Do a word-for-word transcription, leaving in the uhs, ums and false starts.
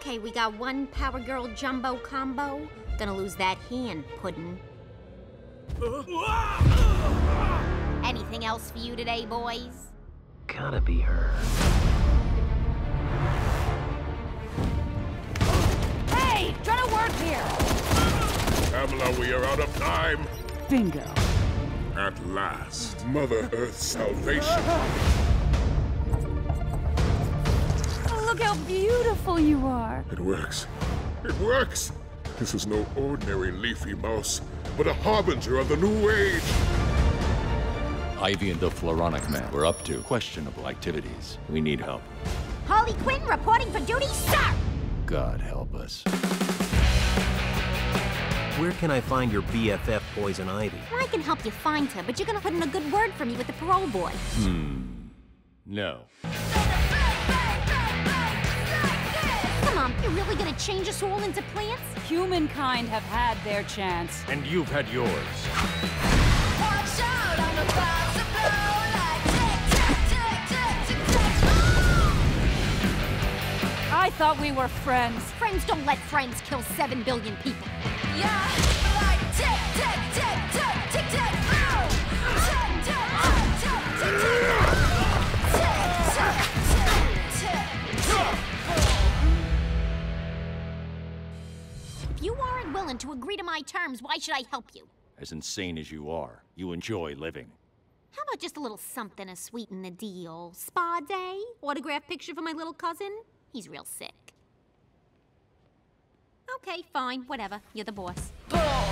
Okay, we got one Power Girl Jumbo combo. Gonna lose that hand, Puddin'. Anything else for you today, boys? Gotta be her. Hey, try to work here! Pamela, we are out of time! Bingo. At last, Mother Earth's salvation. Look how beautiful you are! It works. It works! This is no ordinary leafy mouse, but a harbinger of the new age! Ivy and the Floronic Man were up to questionable activities. We need help. Harley Quinn reporting for duty, sir! God help us. Where can I find your B F F, Poison Ivy? Well, I can help you find her, but you're gonna put in a good word for me with the parole board. Hmm. No. You're really gonna change us all into plants? Humankind have had their chance. And you've had yours. Watch out, I'm about to blow like tick, tick, tick, tick, tick, tick. I thought we were friends. Friends don't let friends kill seven billion people. Yeah, like tick, tick, tick, tick, tick, tick, boom! Tick, tick, tick, tick, tick, tick, tick, tick. If you aren't willing to agree to my terms, why should I help you? As insane as you are, you enjoy living. How about just a little something to sweeten the deal? Spa day? Autograph picture for my little cousin? He's real sick. Okay, fine, whatever. You're the boss.